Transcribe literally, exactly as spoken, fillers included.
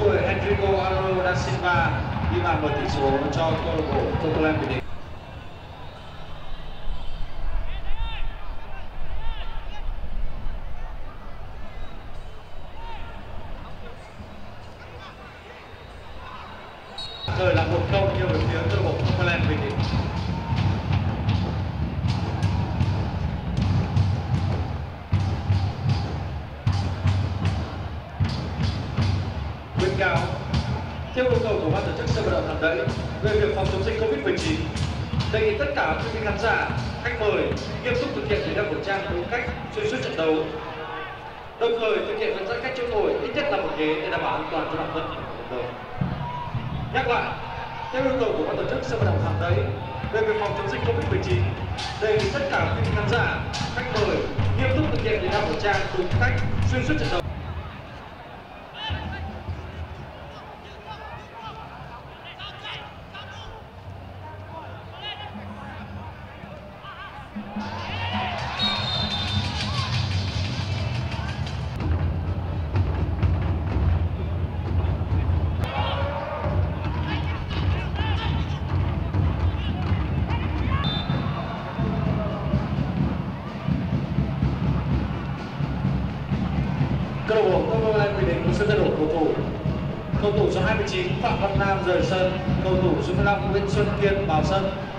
mười Henrico Alvaro da Silva ghi bàn mở tỷ số cho câu lạc bộ Tottenham Bình Định. Thời là một không nhiều đội phía câu lạc bộ Tottenham Bình Định. Cao. Theo yêu cầu của ban tổ chức sân vận động Hàn Đế về việc phòng chống dịch Covid mười chín, đề nghị tất cả quý vị khán giả, khách mời nghiêm túc thực hiện việc đeo khẩu trang đúng cách xuyên suốt trận đấu, đồng thời thực hiện giãn cách chỗ ngồi ít nhất là một ghế để đảm bảo an toàn cho bản thân và cộng đồng. Nhắc lại, theo yêu cầu của ban tổ chức sân vận động Hàn Đế về việc phòng chống dịch Covid mười chín, đề nghị tất cả quý vị khán giả, khách mời nghiêm túc thực hiện việc đeo khẩu trang đúng cách xuyên suốt trận đấu. Câu lạc bộ Tottenham Bình Định cũng sẽ thay đổi cầu thủ. Cầu thủ số hai mươi chín Phạm Văn Nam rời sân, cầu thủ số mười lăm Võ Xuân Kiên vào sân.